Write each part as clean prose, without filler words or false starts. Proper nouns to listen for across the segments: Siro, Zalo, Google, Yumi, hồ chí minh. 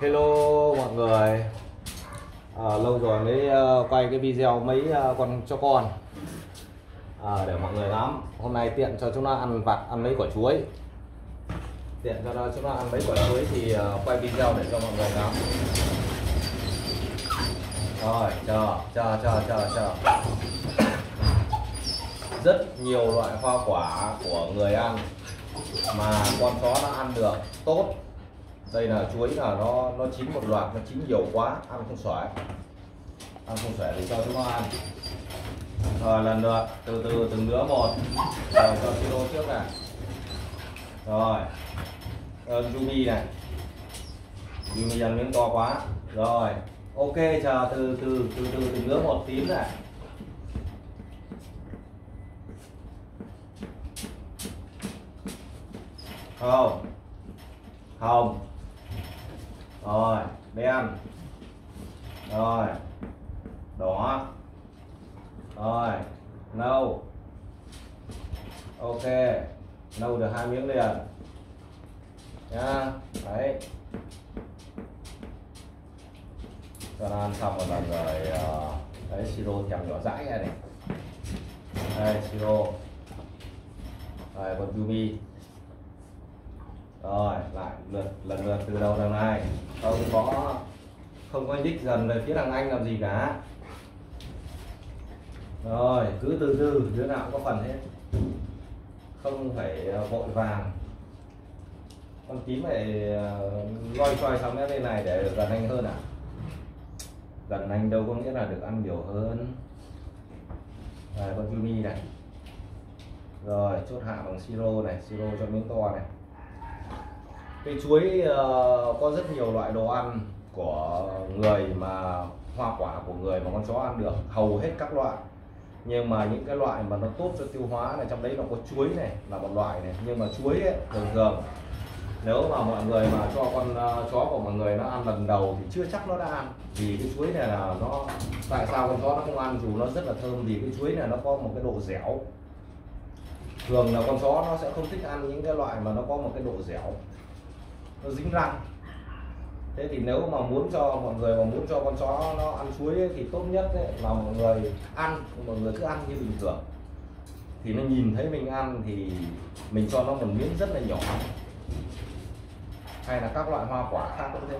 Hello mọi người, lâu rồi mới quay cái video mấy con cho con để mọi người lắm. Hôm nay tiện cho chúng nó ăn vặt, ăn mấy quả chuối. Tiện cho nó chúng nó ăn mấy quả chuối thì quay video để cho mọi người lắm. Rồi chờ. Rất nhiều loại hoa quả của người ăn mà con chó nó ăn được tốt. Đây là chuối, là nó chín một loạt, nó chín nhiều quá ăn không xuể, thì cho chúng nó ăn rồi lần lượt từ từng đứa một. Rồi cho Siro trước này, rồi Yumi này, Yumi ăn miếng to quá rồi. Ok, chờ từ từng đứa một. Tím này, hồng, rồi đen, rồi đỏ, rồi nâu. Ok, nâu được 2 miếng liền nha. Đấy, cho nó ăn xong rồi lần rồi. Đấy, Siro chằm nhỏ dãi này, đây Siro, rồi còn Yumi. Rồi lại lần lượt từ đầu đằng này, không có nhích dần về phía đằng anh làm gì cả. Rồi cứ từ đứa nào cũng có phần hết, không phải vội vàng. Con tím phải loi choi xong cái bên này để được gần anh hơn. À, gần anh đâu có nghĩa là được ăn nhiều hơn. Rồi con Yumi này, rồi chốt hạ bằng Siro này. Siro cho miếng to này. Cái chuối có rất nhiều loại đồ ăn của người mà hoa quả của người mà con chó ăn được, hầu hết các loại. Nhưng mà những cái loại mà nó tốt cho tiêu hóa này, trong đấy nó có chuối này là một loại này. Nhưng mà chuối ấy, thường nếu mà mọi người mà cho con chó của mọi người nó ăn lần đầu thì chưa chắc nó đã ăn. Vì cái chuối này là nó, tại sao con chó nó không ăn dù nó rất là thơm, vì cái chuối này nó có một cái độ dẻo. Thường là con chó nó sẽ không thích ăn những cái loại mà nó có một cái độ dẻo, nó dính răng. Thế thì nếu mà muốn cho mọi người, mà muốn cho con chó nó ăn chuối ấy, thì tốt nhất ấy, là mọi người ăn, mọi người cứ ăn như bình thường. Thì nó nhìn thấy mình ăn thì mình cho nó một miếng rất là nhỏ. Hay là các loại hoa quả khác cũng thế,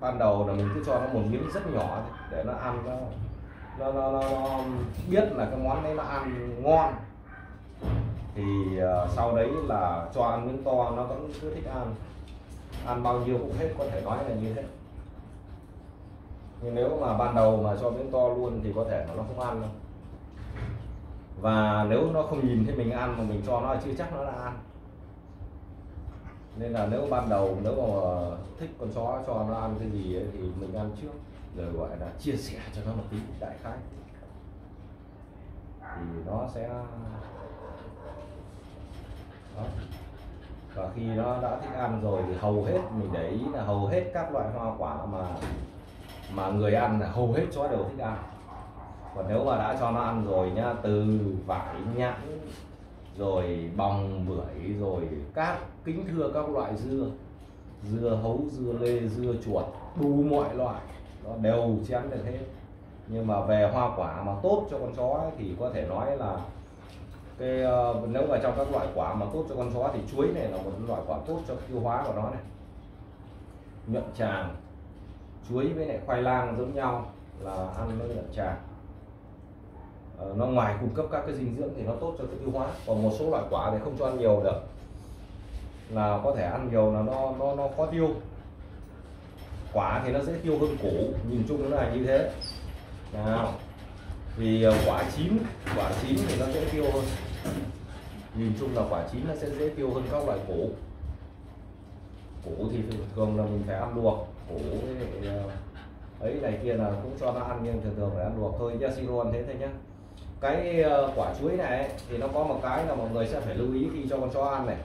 ban đầu là mình cứ cho nó một miếng rất nhỏ để nó ăn, nó biết là cái món đấy nó ăn ngon. Thì sau đấy là cho ăn miếng to, nó vẫn cứ thích ăn, ăn bao nhiêu cũng hết, có thể nói là như thế. Nhưng nếu mà ban đầu mà cho miếng to luôn thì có thể là nó không ăn đâu. Và nếu nó không nhìn thấy mình ăn mà mình cho nó chưa chắc nó đã ăn. Nên là nếu ban đầu, nếu mà thích con chó cho nó ăn cái gì ấy, thì mình ăn trước, rồi gọi là chia sẻ cho nó một tí đại khái, thì nó sẽ đó. Và khi nó đã thích ăn rồi thì hầu hết, mình để ý là hầu hết các loại hoa quả mà người ăn là hầu hết chó đều thích ăn. Còn nếu mà đã cho nó ăn rồi nhá, từ vải nhãn rồi bòng bưởi rồi các kính thưa các loại dưa, dưa hấu, dưa lê, dưa chuột, đủ mọi loại nó đều chén được hết. Nhưng mà về hoa quả mà tốt cho con chó ấy, thì có thể nói là cái, nếu mà trong các loại quả mà tốt cho con chó thì chuối này là một loại quả tốt cho tiêu hóa của nó này. Nhuận tràng, chuối với lại khoai lang giống nhau là ăn nó nhuận tràng. Nó ngoài cung cấp các cái dinh dưỡng thì nó tốt cho cái tiêu hóa. Còn một số loại quả thì không cho ăn nhiều được, là có thể ăn nhiều là nó khó tiêu. Quả thì nó dễ tiêu hơn củ, nhìn chung nó là như thế. Nào, vì quả chín thì nó dễ tiêu hơn, nhìn chung là quả chín nó sẽ dễ tiêu hơn các loại củ. Củ thì thường là mình phải ăn luộc, củ ấy này kia là cũng cho nó ăn, nhưng thường phải ăn luộc thôi. Siro ăn thế thôi nhá. Cái quả chuối này ấy, thì nó có một cái là mọi người sẽ phải lưu ý khi cho con chó ăn này,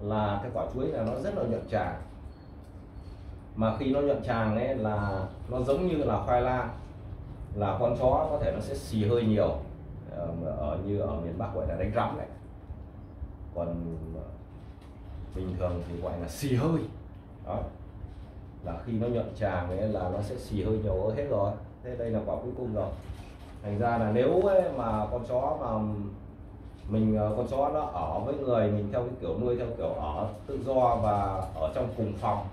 là cái quả chuối là nó rất là nhuận tràng. Mà khi nó nhuận tràng ấy là nó giống như là khoai lang, là con chó có thể nó sẽ xì hơi nhiều, như ở miền Bắc gọi là đánh rắm này, còn bình thường thì gọi là xì hơi. Đó là khi nó nhuận tràng ấy là nó sẽ xì hơi nhiều hết rồi. Thế đây là quả cuối cùng rồi. Thành ra là nếu mà con chó mà mình, con chó nó ở với người mình theo cái kiểu nuôi theo kiểu ở tự do và ở trong cùng phòng,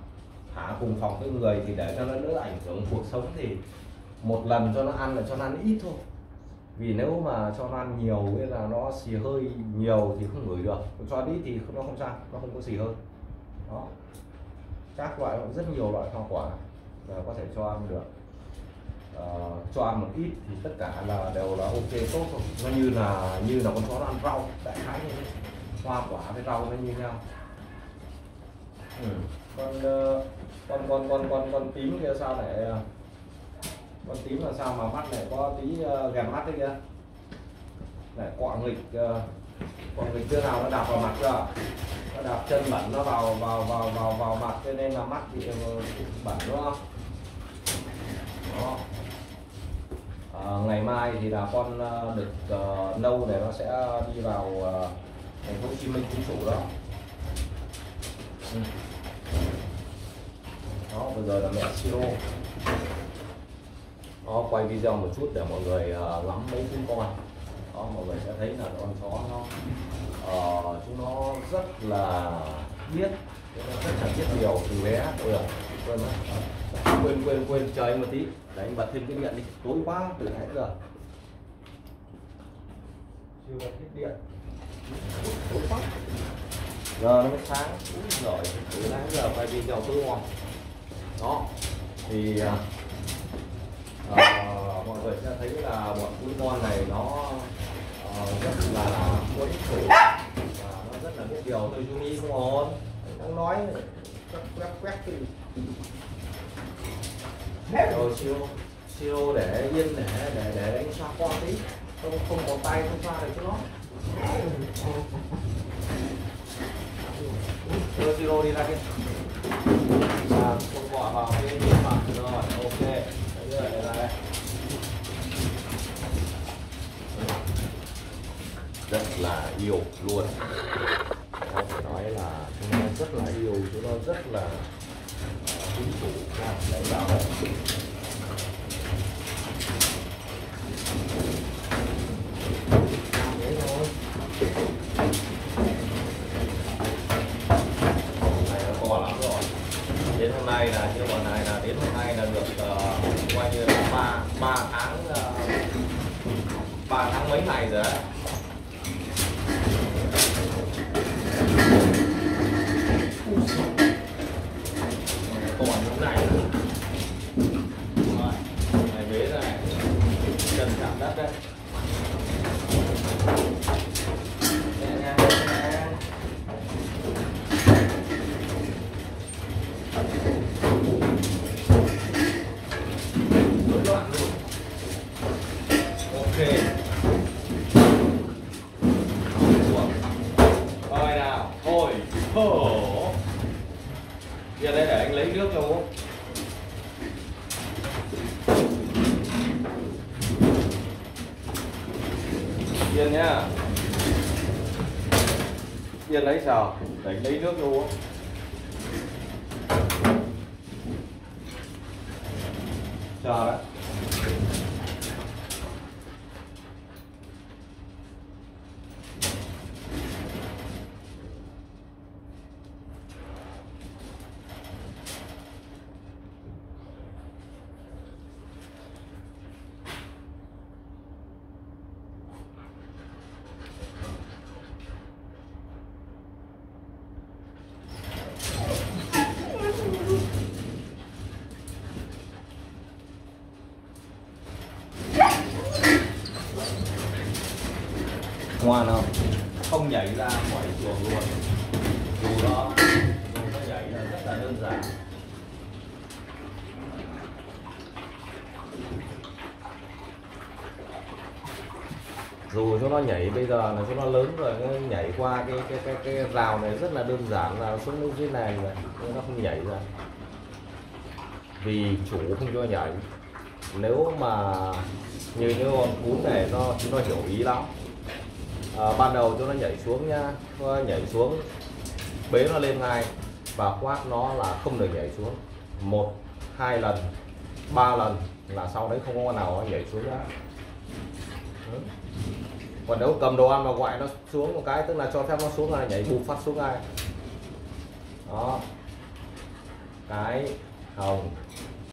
thả cùng phòng với người thì để cho nó đỡ ảnh hưởng cuộc sống thì một lần cho nó ăn là cho nó ăn ít thôi. Vì nếu mà cho nó ăn nhiều nghĩa là nó xì hơi nhiều thì không ngửi được, cho ăn ít thì nó không sao, nó không có xì hơi. Đó, các loại, rất nhiều loại hoa quả là có thể cho ăn được. Cho ăn một ít thì tất cả là đều là ok, tốt thôi. Nó như là con chó nó ăn rau, đại khái như thế. Hoa quả với rau nó như nhau. Con tím kia sao lại, con tím là sao mà mắt lại có tí ghèm mắt đấy kia, lại quạng nghịch chưa nào nó đạp vào mặt chưa, nó đạp chân bẩn nó vào mặt cho nên là mắt bị bẩn đúng không? Đó. Ngày mai thì là con đực nâu để nó sẽ đi vào thành phố Hồ Chí Minh trú ngụ đó. Đó, bây giờ là mẹ Siro. Đó, quay video một chút để mọi người ngắm mấy chúng con. Đó, mọi người sẽ thấy là con chó nó chúng nó rất là biết, rất là biết điều từ bé. Quên chờ anh một tí để anh bật thêm cái điện đi, tối quá từ nãy giờ chưa bật hết điện, tối quá giờ nó mới sáng rồi, từ nãy giờ quay video tối ngon. Đó thì mọi người sẽ thấy là bọn cún con này nó rất là có ích kỷ và nó rất là biết điều. Tôi chú ý không ổn, đang nói quét cái rồi Siro để yên để đánh xoa con tí, không có tay không xoa được cho nó. Đưa Siro đi ra kia, không bỏ vào cái mặt rồi, ok. Đấy, đưa ra đây. Rất là yêu luôn, phải nói là chúng nó rất là yêu, chúng nó rất là chính chủ lấy vào đấy. Này nó to lắm rồi. Đến hôm nay là chưa bọn này là đến hôm nay là được coi như là ba tháng mấy ngày rồi đấy. Giờ đây để anh lấy nước cho bố. Yên nhá. Yên lấy xào, để anh lấy nước cho bố. Chờ đấy. Ngoan không? Không nhảy ra khỏi chuồng luôn. Dù nó nhảy là rất là đơn giản. Dù cho nó nhảy bây giờ là cho nó lớn rồi, nó nhảy qua cái rào này rất là đơn giản, là xuống nước dưới này rồi, nó không nhảy ra. Vì chủ không cho nhảy. Nếu mà như những con cún này nó hiểu ý lắm. Ban đầu cho nó nhảy xuống nhá, nó nhảy xuống bế nó lên ngay và quát nó là không được nhảy xuống. Một hai lần, ba lần là sau đấy không có con nào nhảy xuống nữa. Còn nếu cầm đồ ăn mà gọi nó xuống một cái tức là cho phép nó xuống là nhảy bụp phát xuống ngay. Đó, cái hồng.